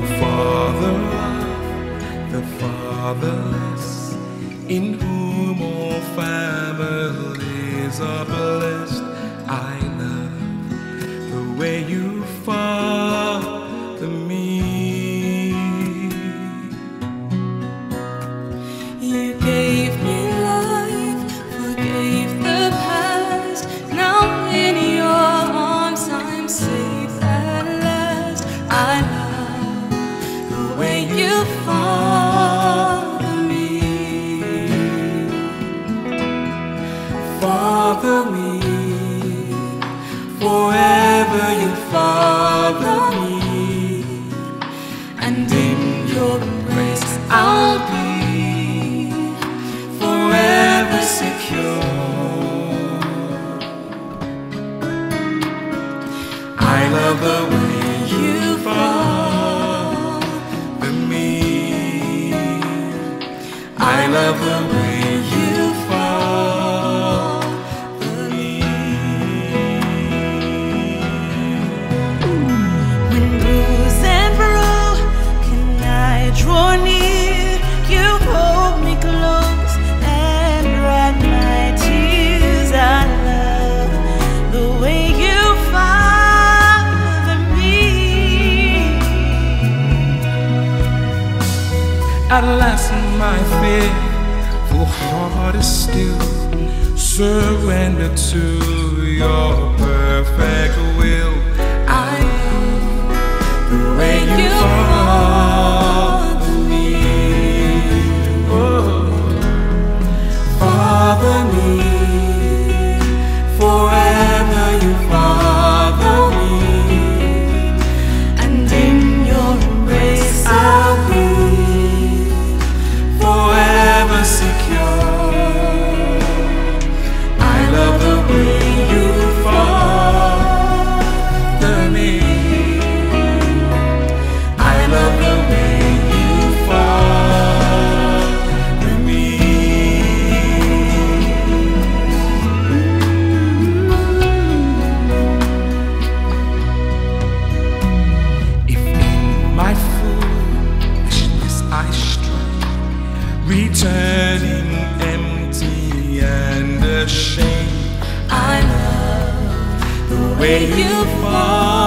Father of the fatherless, in whom all families are blessed, I love the way you father me. You gave me life, forgave the past. Now in your arms I'm safe at last. I love when you father me, father me, forever you father me, and in your grace I'll be forever secure. I love the way you father me. When bruised and broken I draw near, you hold me close and dry my tears. I love the way you father me. At last my fear heart is still surrendered to your perfect will. I love the way you father me. Oh, father me, forever you father me, and in your embrace I'll be forever secure. Returning empty and ashamed, I love the way you fall.